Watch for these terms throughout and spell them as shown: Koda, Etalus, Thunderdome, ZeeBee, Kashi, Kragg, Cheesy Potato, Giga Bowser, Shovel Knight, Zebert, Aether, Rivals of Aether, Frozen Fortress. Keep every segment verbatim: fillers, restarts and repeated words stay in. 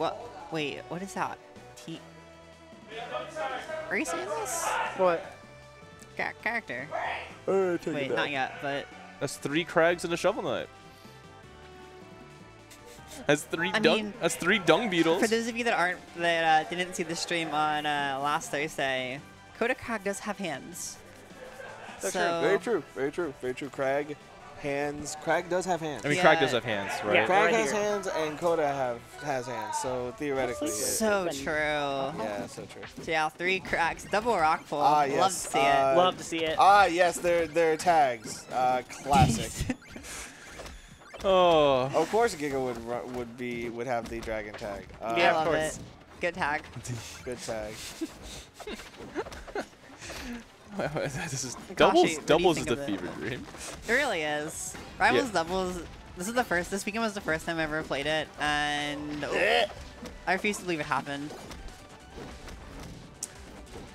What? Wait, what is that? T. Are you saying this? What? Ca character. Uh, Wait, not yet, but. That's three Kraggs and a Shovel Knight. That's three. I dung, mean, that's three dung beetles. For those of you that aren't that uh, didn't see the stream on uh, last Thursday, Koda Kragg does have hands. That's so true. Very true. Very true. Very true. Kragg, hands. Kragg does have hands. I mean, yeah. Kragg does have hands, right? Yeah, Kragg right has here. hands, and Koda have has hands. So theoretically, that's so yeah, true. Yeah, so true. So yeah, three Kraggs, double rock pull. Ah, yes. Love to see uh, it. Love to see it. Ah, yes, they're they're tags. Uh, classic. Oh. Of course, Giga would would be would have the dragon tag. Uh, yeah, of course. It. Good tag. Good tag. This is doubles. Kashi, doubles do is the fever dream. It really is. Rivals yeah. doubles. This is the first. This weekend was the first time I ever played it, and oh, I refuse to believe it happened.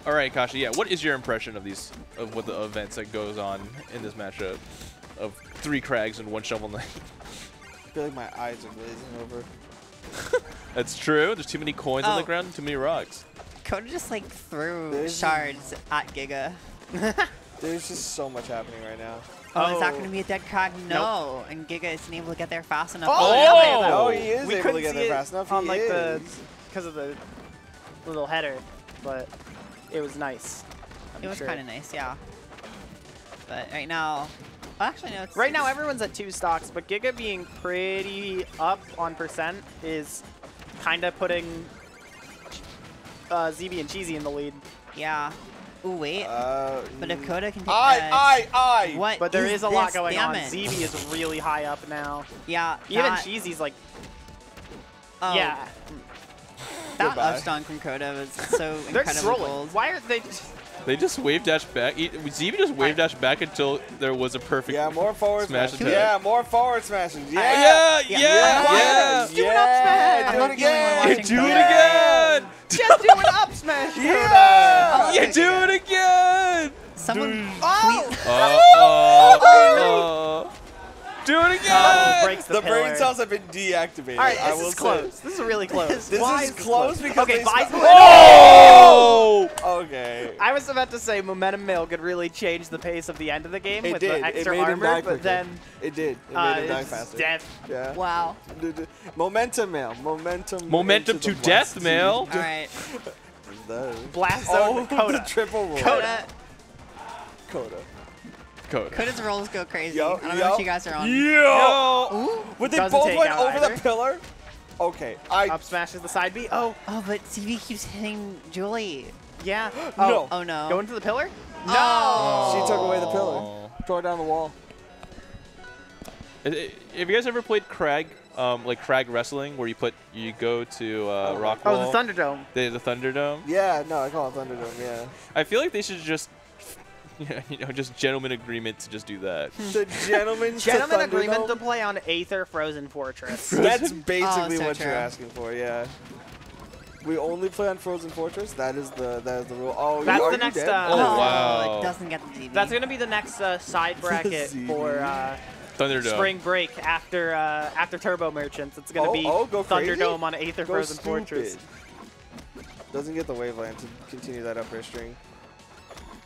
All right, Kashi. Yeah. What is your impression of these of what the events that goes on in this matchup? Of three Kraggs and one Shovel Knight. I feel like my eyes are glazing over. That's true. There's too many coins oh. on the ground, too many rocks. Koda just like threw There's shards at Giga. There's just so much happening right now. Oh, oh. Is that going to be a dead Kragg? No. Nope. And Giga isn't able to get there fast enough. Oh, oh. oh he is we able to get there fast enough. On he like is. the because of the little header, but it was nice. I'm it was sure. kind of nice, yeah. But right now. Actually, no, it's right now, everyone's at two stocks, but Giga being pretty up on percent is kind of putting uh, Z B and Cheesy in the lead. Yeah. Ooh, wait. Uh, but if Koda can take I, I, I. What but there is, is a lot going on. It. Z B is really high up now. Yeah. Even that, Cheesy's like, oh, yeah. That upstone from Koda was so incredibly bold. Why are they... They just wave dash back. Z B just wave dash back until there was a perfect yeah, more forward smash attack. Yeah, more forward smashes. Yeah, yeah, yeah, yeah. yeah. yeah. Do an up smash. I'm not again. You do it again. Just do an up smash. Yeah. You do it again. Someone. Oh. oh, oh, oh. Do it again! Uh, the the brain cells have been deactivated. All right, this I will is close. Say. This is really close. this Why is, is close because okay, they oh! Okay. I was about to say momentum mill could really change the pace of the end of the game it with did. the extra armor, but then it did. It made uh, him die faster. Death. Yeah. Wow. Momentum mill. Momentum. Momentum to, to death mill. All right. Blast zone. Oh, the triple roll. Koda. Koda. Koda. Koda's rolls go crazy. Yo, I don't yo. know what you guys are on. Yo! Ooh. Would they Doesn't both went over either. the pillar? Okay. I Up smashes the side B. Oh. Oh, but C B keeps hitting Julie. Yeah. Oh. No. Oh, no. Go into the pillar? No. Oh. She took away the pillar. Tore down the wall. Have you guys ever played Kragg, um, like Kragg wrestling, where you put, you go to uh, oh. rock wall? Oh, the Thunderdome. The, the Thunderdome? Yeah. No, I call it Thunderdome. Yeah. I feel like they should just. Yeah, you know, just gentleman agreement to just do that. The gentleman gentleman agreement to play on Aether Frozen Fortress. That's basically oh, so what true. you're asking for, yeah. We only play on Frozen Fortress. That is the that is the rule. Oh, that's you, the next. Uh, oh wow! It doesn't get the Z B. That's gonna be the next uh, side bracket for uh, Thunderdome. Spring break after uh, after Turbo Merchants. It's gonna oh, be oh, go Thunderdome on Aether go Frozen stupid. Fortress. Doesn't get the wavelength to continue that upper string.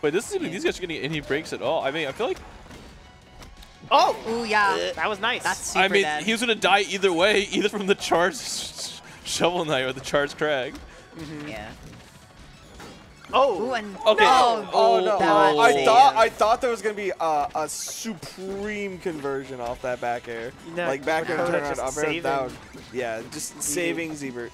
But this seems like these guys are getting any breaks at all. I mean, I feel like. Oh! Ooh, yeah. That was nice. That's super I mean, dead. He was going to die either way, either from the charged Shovel Knight or the charged Kragg. Mm-hmm. Yeah. Oh! Ooh, and okay. No. Oh, no. Oh. I, thought, I thought there was going to be a, a supreme conversion off that back air. No, like back air no, turnaround up air. That would, yeah, just Zebert. saving Zebert.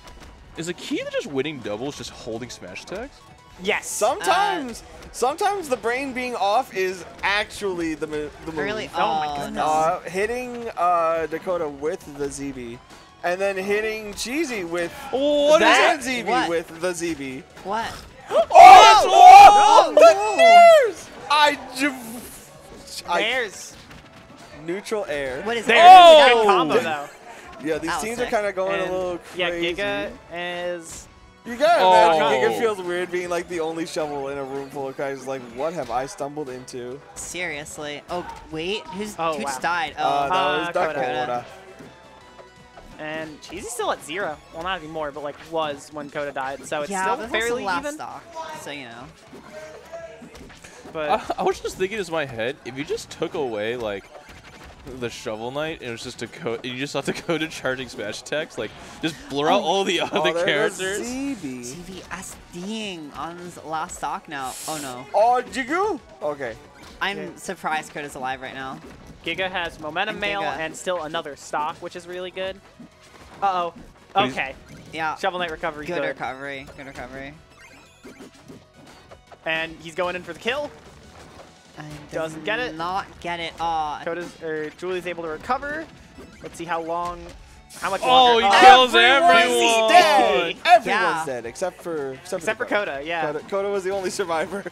Is the key to just winning doubles just holding smash attacks? Yes. Sometimes, uh, sometimes the brain being off is actually the move. Really? Oh, oh my goodness. Uh, hitting uh, Dakota with the Z B, and then hitting Cheesy with what that is that? Z B what? with the Z B. What? Oh! Oh, no, oh no. The Nares! I, I Nares. Neutral air. What is that? Oh. It's a good combo though. Yeah, these teams sick. are kind of going and a little crazy. Yeah, Giga is. You gotta imagine, oh. Giga feels weird being like the only shovel in a room full of guys. Like, what have I stumbled into? Seriously. Oh, wait. Who's, oh, who wow. just died? Oh, uh, no, it was uh, Koda. Koda. And Cheesy's still at zero. Well, not anymore, but like was when Koda died. So it's yeah, still fairly even. Last stock, so you know. But I, I was just thinking in my head, if you just took away like the Shovel Knight, and it was just a code. You just have to go to charging smash text, like just blur out oh, all the other oh, characters. T V S D'ing on his last stock now. Oh no. Oh, Jigu. Okay. I'm okay. surprised Koda's alive right now. Giga has momentum mail and still another stock, which is really good. Uh oh. Okay. Yeah. Shovel Knight recovery. Good, good recovery. Good recovery. And he's going in for the kill. Doesn't, doesn't get it. Not get it. Aw. Koda's, er, Julie's able to recover. Let's see how long. How much longer? Oh, he kills everyone. Everyone's dead. Everyone's yeah. dead except for except, except for Koda. Yeah. Koda, Koda was the only survivor.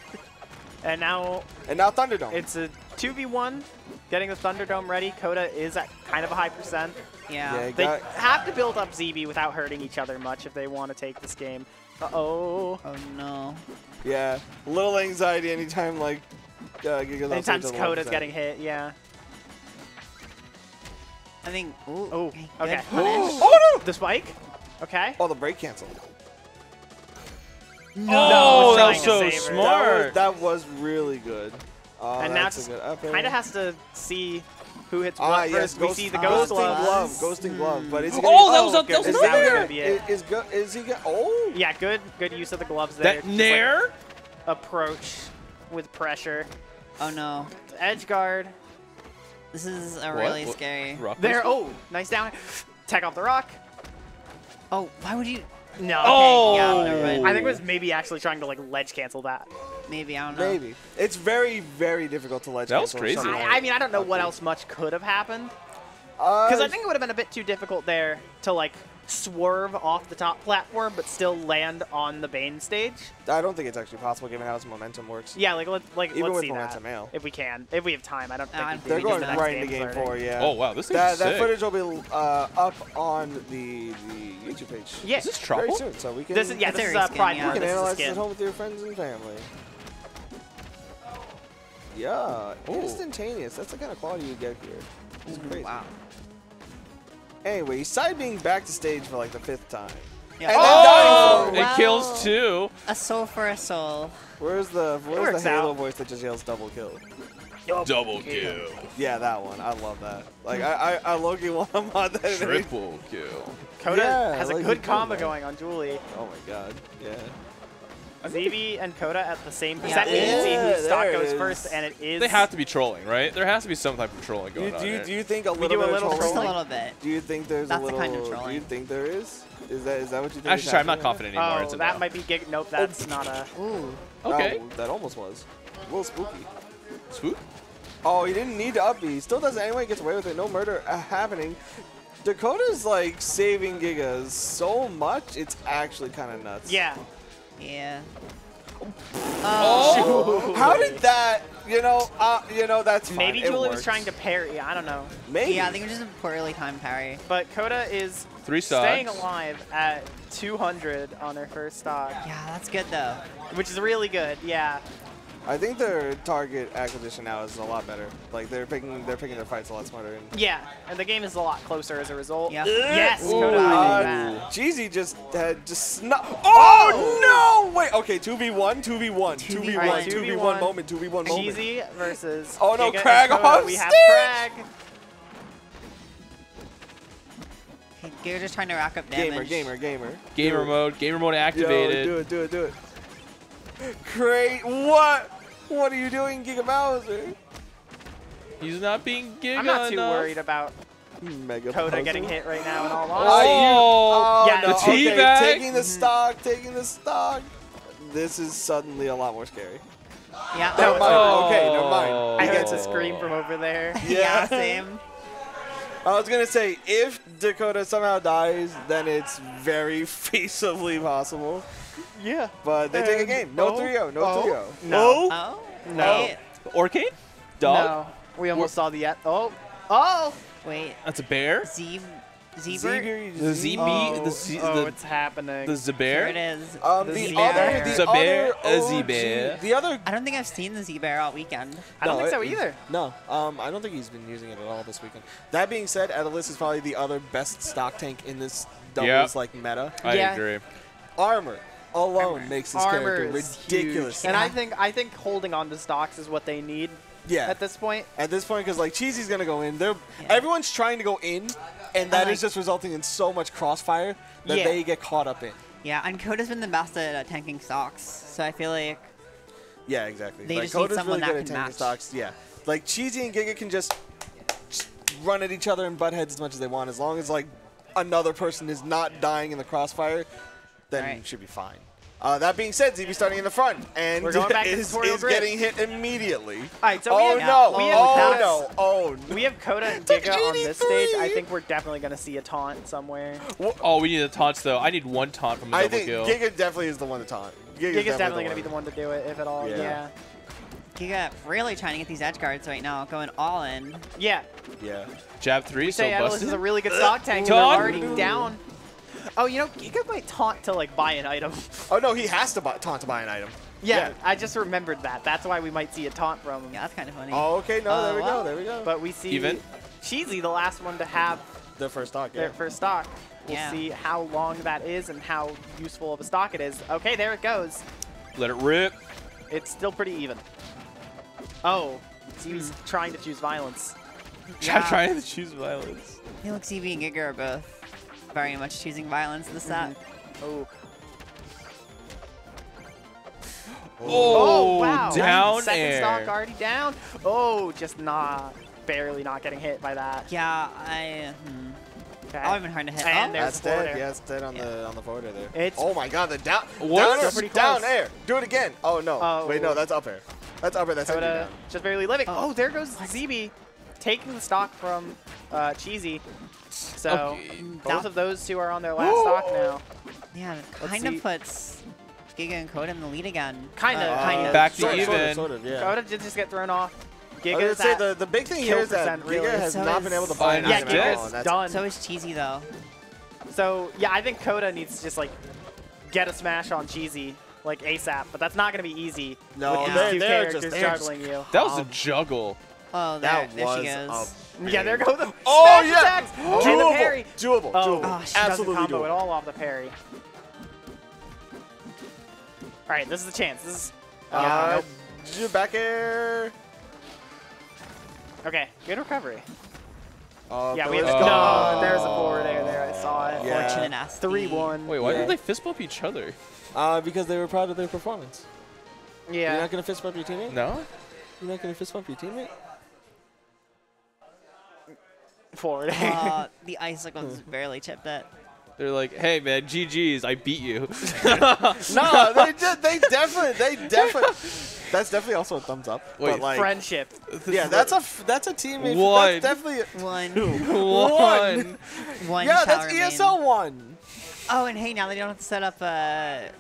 And now. And now Thunderdome. It's a two v one. Getting the Thunderdome ready. Koda is at kind of a high percent. Yeah. yeah they have to build up Z B without hurting each other much if they want to take this game. Uh oh. Oh no. Yeah. Little anxiety anytime like. Uh, anytime Koda's getting hit. Yeah. I think. Ooh, oh. Okay. okay. Oh no! The spike. Okay. Oh, the break canceled. No. Oh, that was so smart. That was, that was really good. Oh, and that's now kind of has to see who hits what ah, first. Yes, we ghost, see the ghost uh, glove. Ghosting glove. Mm. But is he gonna oh, that was oh, a, that was there. Is, is, is he gonna, oh. Yeah, good, good use of the gloves there. That nair? Like approach with pressure. Oh no. Edge guard. This is a what? really what? scary. Rock there. Oh, nice down. Tech off the rock. Oh, why would you? No. Okay. Oh. Yeah, never mind. I think it was maybe actually trying to like ledge cancel that. Maybe, I don't know. Maybe. It's very, very difficult to ledge cancel. That was crazy. I, I mean, I don't know what else much could have happened. Because uh, I think it would have been a bit too difficult there to, like, swerve off the top platform but still land on the Bane stage. I don't think it's actually possible given how his momentum works. Yeah, like, let, like Even let's with see momentum that. Mail. If we can. If we have time. I don't think uh, we They're we going the right into game starting. four, yeah. Oh, wow. This that, is that sick. Footage will be uh, up on the, the YouTube page. Yeah. Is this trouble? Very soon, so we can... This is, yeah, this is uh, Prime. You can analyze this at home with your friends and family. Yeah, Ooh. instantaneous. That's the kind of quality you get here. It's crazy. Wow. Anyway, he's side being back to stage for like the fifth time. Yeah. And oh! Then dying. Well, it kills two. A soul for a soul. Where's the Where's the Halo out. voice that just yells double kill? Double, double kill. kill. Yeah, that one. I love that. Like I, I, I low-key want him on that. Triple thing. kill. Koda yeah, has like a good combo going on Julie. Oh my god. Yeah. Z B and Koda at the same percent. Yeah. Yeah, see whose stock goes is. first, and it is. They have to be trolling, right? There has to be some type of trolling going do, do, on. There. Do you think a little, we do bit a little of trolling? Just a little bit. Do you think there's That's a little? That's the kind of trolling. Do you think there is? Is that is that what you think? Actually, sorry, I'm not confident anymore. Oh, it's that no. might be gig. Nope, that's not a. Ooh. Okay. That, that almost was. A little spooky. Spook? Oh, he didn't need to up B. Still doesn't. Anyway, gets away with it. No murder uh, happening. Dakota's like saving Gigas so much. It's actually kind of nuts. Yeah. Yeah. Oh. Oh. How did that? You know, uh, you know that's fine. Maybe Julie was trying to parry. I don't know. Maybe. Yeah, I think it was just a poorly timed parry. But Koda is Three staying alive at two hundred on their first stock. Yeah, that's good though. Which is really good. Yeah. I think their target acquisition now is a lot better. Like they're picking, they're picking their fights a lot smarter. And yeah, and the game is a lot closer as a result. Yep. Yes, Koda. Uh, Cheesy just had just snuck. Oh, oh no! Wait. Okay, two v one, two v one, two v one, two v one moment, two v one moment. Cheesy versus. Oh no, Kragg on We stage. have Kragg. You're just trying to rack up damage. Gamer, gamer, gamer. Gamer mode. Gamer mode activated. Yo, do it, do it, do it. Great! What? What are you doing, Giga Bowser? He's not being Giga. I'm not too enough. worried about Mega Koda Bowser. getting hit right now. And all honesty. Oh, oh yeah, no. the tea okay, bag. Taking the stock, taking the stock. This is suddenly a lot more scary. Yeah. Never mind. Oh. Okay, never mind. I get to scream from over there. Yeah, yeah same. I was gonna say if Dakota somehow dies, then it's very feasibly possible. Yeah. But they and take a game. No three oh. No three oh. No. No. no. no. Orcade? Dog? No. We almost We're saw the... Oh. Oh! Wait. That's a bear? Z... Zebert? The Z B? Oh, the Z oh the, it's happening. The Zebert? Here it is. Um, the the other, the Zebert, other Zebert. The other... I don't think I've seen the Zebert all weekend. I don't no, think so it, either. No, um, I don't think he's been using it at all this weekend. That being said, Etalus is probably the other best stock tank in this doubles yep. like meta. I yeah. agree. Armor alone Armor. makes this Armor character ridiculous. And yeah. I think I think holding on to stocks is what they need. Yeah. At this point. At this point, because like Cheesy's gonna go in. They're yeah. everyone's trying to go in, and that and, like, is just resulting in so much crossfire that yeah. they get caught up in. Yeah, and Koda's been the best at uh, tanking stocks, so I feel like. Yeah, exactly. They like, just Koda's need someone really that good can at tanking stocks. Yeah, like Cheesy and Giga can just, just run at each other and butt heads as much as they want, as long as like another person is not dying in the crossfire, then right. you should be fine. Uh, that being said, Z B starting in the front, and We're going back is, to is getting hit immediately. All right, so oh, we have, no. We have oh, no. Oh, no. We have Koda and Giga on this stage. I think we're definitely going to see a taunt somewhere. Well, oh, we need the taunts, though. I need one taunt from the I double think kill. Giga definitely is the one to taunt. Giga's, Giga's definitely going to be the one to do it, if at all. Yeah. yeah. Giga really trying to get these edge guards right now, going all in. Yeah. Yeah. Jab three, we so busted. Etalus is a really good stock tank. They're already down. Oh, you know, Giga might taunt to, like, buy an item. Oh, no, he has to buy, taunt to buy an item. Yeah, yeah, I just remembered that. That's why we might see a taunt from him. Yeah, that's kind of funny. Oh, okay, no, uh, there we well, go, there we go. But we see Even? Cheesy, the last one to have their first stock. Yeah. Their first stock. We'll yeah. see how long that is and how useful of a stock it is. Okay, there it goes. Let it rip. It's still pretty even. Oh, he's mm. trying to choose violence. Yeah. I'm trying to choose violence. He looks E V and Giga are both. Very much choosing violence in the set. Mm-hmm. Oh. Oh, oh, wow. Down Second air. Stock already down. Oh, just not, barely not getting hit by that. Yeah, I. Hmm. Okay. Oh, I've been hard to hit. And oh, there's that's dead. Yeah, it's dead on yeah. the on the forward air there. It's oh my God, the down. Down, pretty down air. Do it again. Oh no. Oh. Wait, no, that's up air. That's up air. That's down. Just barely living. Oh, oh there goes Z B, taking the stock from uh, Cheesy. So okay. both of those two are on their last Ooh. stock now. Yeah, kind of puts Giga and Koda in the lead again. Kind of, uh, kind of. Back to sort even. Sort of, sort of, yeah. Koda did just get thrown off. Giga I would say the, the big thing here is that Giga really. has so not been able to buy an item at all. That's done. So is Cheesy though. So yeah, I think Koda needs to just like get a smash on Cheesy like ASAP, but that's not going to be easy. No, with they're, these two they're characters just juggling just, you. That was um, a juggle. Oh, there, that there was she goes. Yeah, there go the oh, smash yeah. attacks oh. and doable. the parry. Doable, doable, oh, oh, she absolutely doesn't combo doable. at all off the parry. All right, this is the chance. This is uh, nope. back air. Okay, good recovery. Uh, yeah, we have oh. no. There's a forward air there. I saw it. Fortunate yeah. three one. Wait, why yeah. did they fist bump each other? Uh, because they were proud of their performance. Yeah. You're not gonna fist bump your teammate? No. You're not gonna fist bump your teammate? Forward. uh, the icicles barely chipped it. They're like, hey man, G G's, I beat you. No, they just, they definitely, they definitely. That's definitely also a thumbs up. Wait, but like, friendship. Yeah, that's a f that's a teammate. One. That's definitely a one. One. One. Yeah, that's E S L main. one. Oh, and hey, now they don't have to set up a. Uh,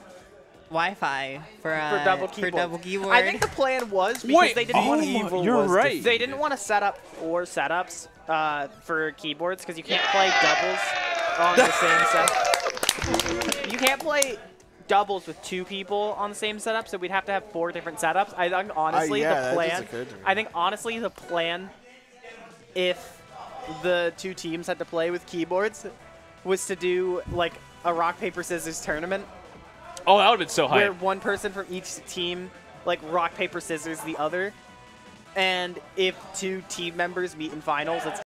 Wi-Fi for, uh, for, double for double keyboard. I think the plan was because Wait, they didn't oh want to. You're right. They didn't want to set up four setups uh, for keyboards because you can't play doubles on the same set. You can't play doubles with two people on the same setup, so we'd have to have four different setups. I think honestly uh, yeah, the plan. I think honestly the plan, if the two teams had to play with keyboards, was to do like a rock paper scissors tournament. Oh, that would have been so high. Where one person from each team, like, rock, paper, scissors the other. And if two team members meet in finals, it's